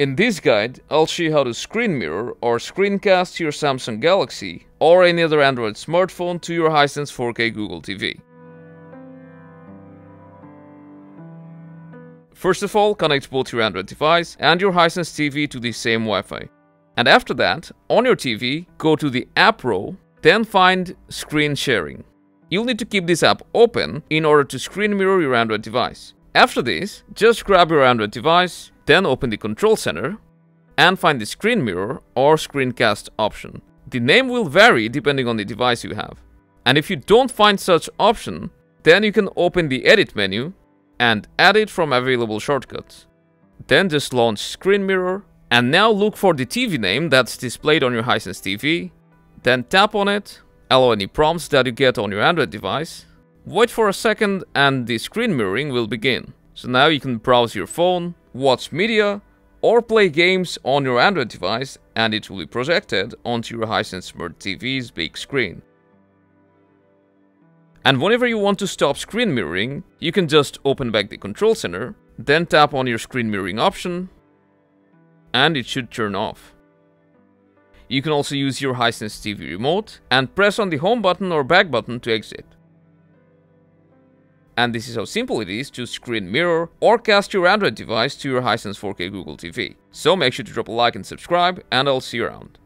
In this guide, I'll show you how to screen mirror or screencast your Samsung Galaxy or any other Android smartphone to your Hisense 4K Google TV. First of all, connect both your Android device and your Hisense TV to the same Wi-Fi. And after that, on your TV, go to the app row, then find Screen Sharing. You'll need to keep this app open in order to screen mirror your Android device. After this, just grab your Android device, then open the Control Center and find the Screen Mirror or Screencast option. The name will vary depending on the device you have. And if you don't find such option, then you can open the Edit menu and edit from available shortcuts. Then just launch Screen Mirror and now look for the TV name that's displayed on your Hisense TV. Then tap on it, allow any prompts that you get on your Android device. Wait for a second and the screen mirroring will begin. So now you can browse your phone, watch media, or play games on your Android device, and it will be projected onto your Hisense Smart TV's big screen. And whenever you want to stop screen mirroring, you can just open back the Control Center, then tap on your screen mirroring option, and it should turn off. You can also use your Hisense TV remote and press on the home button or back button to exit. And this is how simple it is to screen mirror or cast your Android device to your Hisense 4K Google TV. So make sure to drop a like and subscribe, and I'll see you around.